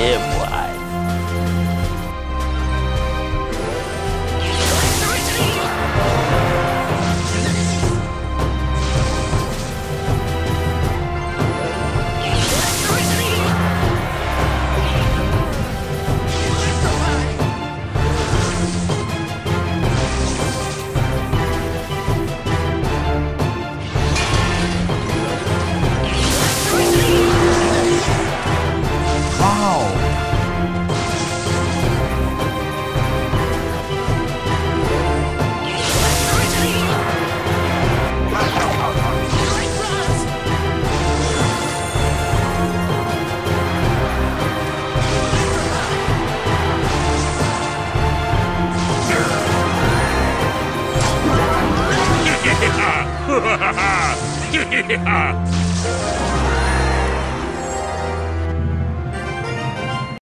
Yeah, boy. Ha ha ha!